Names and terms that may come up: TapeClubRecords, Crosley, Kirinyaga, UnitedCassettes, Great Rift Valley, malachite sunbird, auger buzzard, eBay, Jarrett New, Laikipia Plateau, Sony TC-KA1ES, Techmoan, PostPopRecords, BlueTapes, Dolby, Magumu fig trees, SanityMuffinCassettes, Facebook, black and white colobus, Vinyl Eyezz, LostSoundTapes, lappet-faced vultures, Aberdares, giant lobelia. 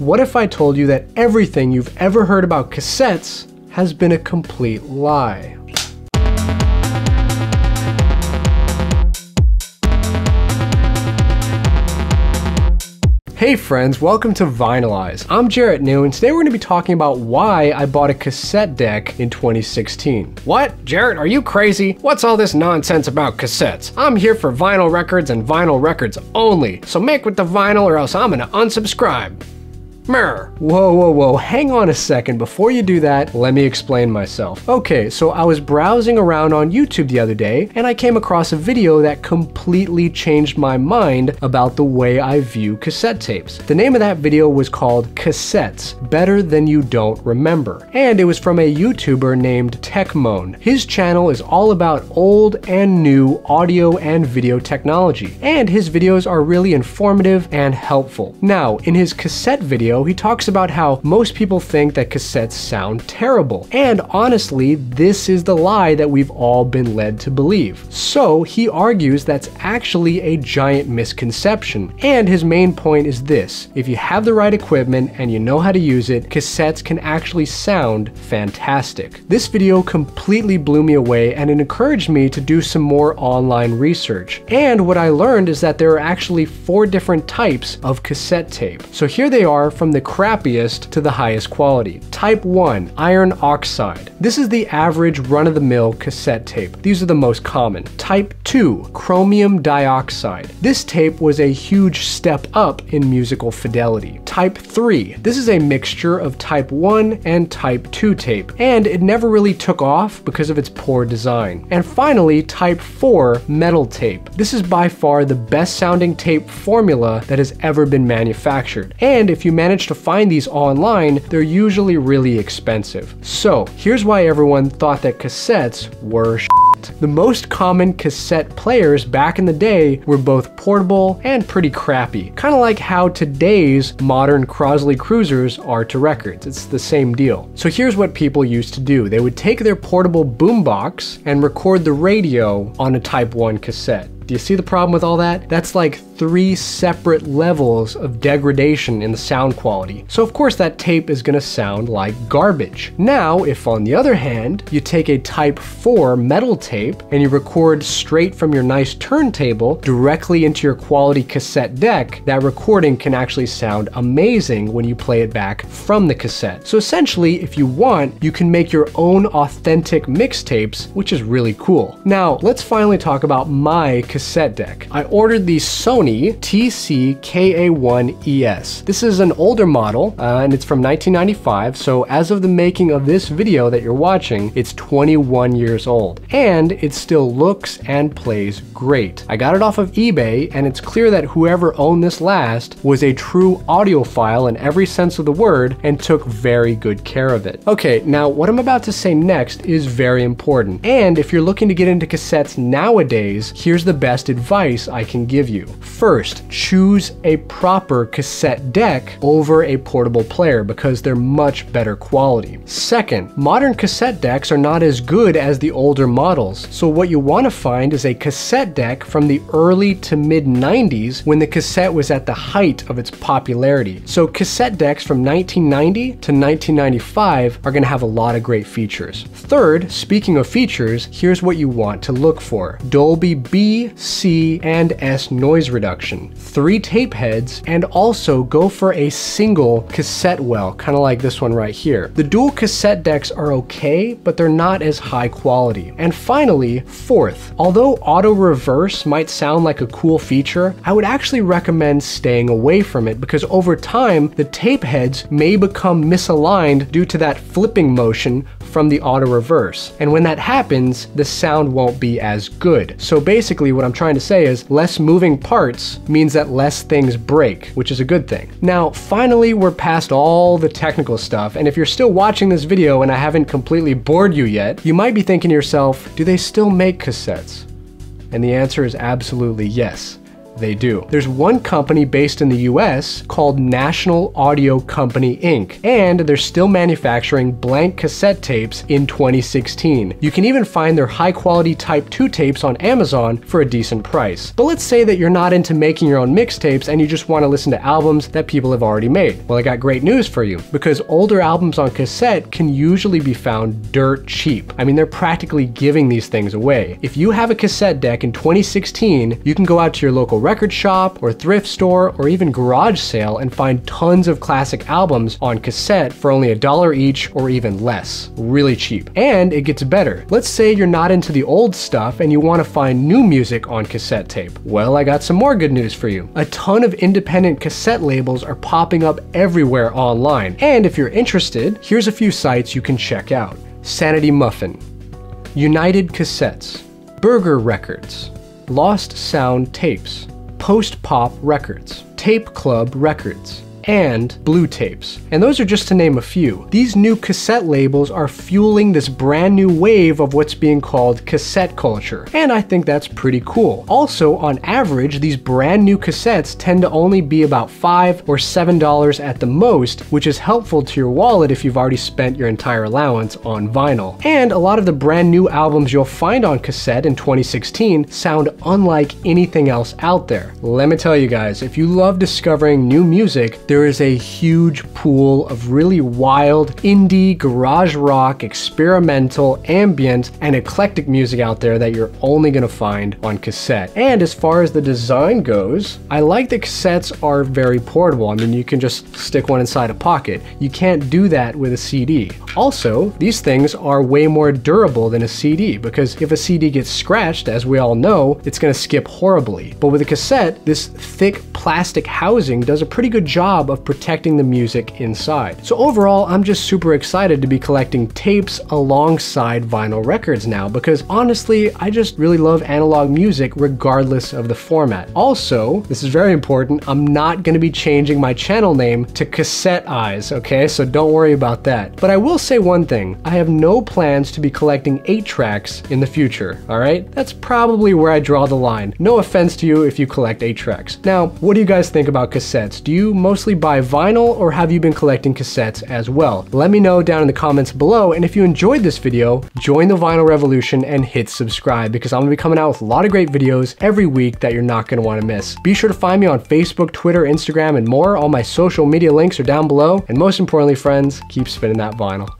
What if I told you that everything you've ever heard about cassettes has been a complete lie? Hey friends, welcome to Vinyl Eyezz. I'm Jarrett New, and today we're going to be talking about why I bought a cassette deck in 2016. What? Jarrett, are you crazy? What's all this nonsense about cassettes? I'm here for vinyl records and vinyl records only, so make with the vinyl or else I'm going to unsubscribe. Whoa, whoa, whoa, hang on a second. Before you do that, let me explain myself. Okay, so I was browsing around on YouTube the other day, and I came across a video that completely changed my mind about the way I view cassette tapes. The name of that video was called Cassettes, Better Than You Don't Remember. And it was from a YouTuber named Techmoan. His channel is all about old and new audio and video technology, and his videos are really informative and helpful. Now, in his cassette video, he talks about how most people think that cassettes sound terrible. And honestly, this is the lie that we've all been led to believe. So he argues that's actually a giant misconception. And his main point is this: if you have the right equipment and you know how to use it, cassettes can actually sound fantastic. This video completely blew me away, and it encouraged me to do some more online research. And what I learned is that there are actually 4 different types of cassette tape. So here they are, from the crappiest to the highest quality. Type 1, iron oxide. This is the average run-of-the-mill cassette tape. These are the most common. Type 2, chromium dioxide. This tape was a huge step up in musical fidelity. Type 3, this is a mixture of type 1 and type 2 tape, and it never really took off because of its poor design. And finally, type 4, metal tape. This is by far the best sounding tape formula that has ever been manufactured. And if you manage to find these online, they're usually really expensive. So here's why everyone thought that cassettes were shit. The most common cassette players back in the day were both portable and pretty crappy, kind of like how today's modern Crosley cruisers are to records. It's the same deal. So here's what people used to do. They would take their portable boombox and record the radio on a Type 1 cassette. Do you see the problem with all that? That's like 3 separate levels of degradation in the sound quality. So of course that tape is gonna sound like garbage. Now, if on the other hand, you take a Type 4 metal tape and you record straight from your nice turntable directly into your quality cassette deck, that recording can actually sound amazing when you play it back from the cassette. So essentially, if you want, you can make your own authentic mixtapes, which is really cool. Now, let's finally talk about my cassette deck. I ordered the Sony TC-KA1ES. This is an older model, and it's from 1995, so as of the making of this video that you're watching, it's 21 years old. And it still looks and plays great. I got it off of eBay, and it's clear that whoever owned this last was a true audiophile in every sense of the word and took very good care of it. Okay, now what I'm about to say next is very important. And if you're looking to get into cassettes nowadays, here's the best advice I can give you. First, choose a proper cassette deck over a portable player because they're much better quality. Second, modern cassette decks are not as good as the older models, so what you want to find is a cassette deck from the early to mid 90s when the cassette was at the height of its popularity. So cassette decks from 1990 to 1995 are going to have a lot of great features. Third, speaking of features, here's what you want to look for. Dolby B, C, and S noise reduction, 3 tape heads, and also go for a single cassette well, kind of like this one right here. The dual cassette decks are okay, but they're not as high quality. And finally, fourth, although auto reverse might sound like a cool feature, I would actually recommend staying away from it because over time, the tape heads may become misaligned due to that flipping motion from the auto reverse. And when that happens, the sound won't be as good. So basically what I'm trying to say is less moving parts means that less things break, which is a good thing. Now, finally, we're past all the technical stuff. And if you're still watching this video and I haven't completely bored you yet, you might be thinking to yourself, do they still make cassettes? And the answer is absolutely yes. they do. There's one company based in the US called National Audio Company Inc. and they're still manufacturing blank cassette tapes in 2016. You can even find their high quality Type 2 tapes on Amazon for a decent price. But let's say that you're not into making your own mixtapes and you just want to listen to albums that people have already made. Well, I got great news for you, because older albums on cassette can usually be found dirt cheap. I mean, they're practically giving these things away. If you have a cassette deck in 2016, you can go out to your local record shop or thrift store or even garage sale and find tons of classic albums on cassette for only $1 each or even less. Really cheap. And it gets better. Let's say you're not into the old stuff and you want to find new music on cassette tape. Well, I got some more good news for you. A ton of independent cassette labels are popping up everywhere online. And if you're interested, here's a few sites you can check out. Sanity Muffin, United Cassettes, Burger Records, Lost Sound Tapes, Post Pop Records, Tape Club Records, and Blue Tapes. And those are just to name a few. These new cassette labels are fueling this brand new wave of what's being called cassette culture. And I think that's pretty cool. Also, on average, these brand new cassettes tend to only be about $5 or $7 at the most, which is helpful to your wallet if you've already spent your entire allowance on vinyl. And a lot of the brand new albums you'll find on cassette in 2016 sound unlike anything else out there. Let me tell you guys, if you love discovering new music, there is a huge pool of really wild indie, garage rock, experimental, ambient, and eclectic music out there that you're only gonna find on cassette. And as far as the design goes, I like that cassettes are very portable. I mean, you can just stick one inside a pocket. You can't do that with a CD. Also, these things are way more durable than a CD, because if a CD gets scratched, as we all know, it's gonna skip horribly. But with a cassette, this thick plastic housing does a pretty good job of protecting the music inside. So overall, I'm just super excited to be collecting tapes alongside vinyl records now, because honestly, I just really love analog music regardless of the format. Also, this is very important, I'm not going to be changing my channel name to Cassette Eyes, okay? So don't worry about that. But I will say one thing, I have no plans to be collecting 8-tracks in the future, alright? That's probably where I draw the line. No offense to you if you collect 8-tracks. Now, what do you guys think about cassettes? Do you mostly buy vinyl, or have you been collecting cassettes as well? Let me know down in the comments below, and if you enjoyed this video, join the vinyl revolution and hit subscribe, because I'm going to be coming out with a lot of great videos every week that you're not going to want to miss. Be sure to find me on Facebook, Twitter, Instagram, and more. All my social media links are down below, and most importantly, friends, keep spinning that vinyl.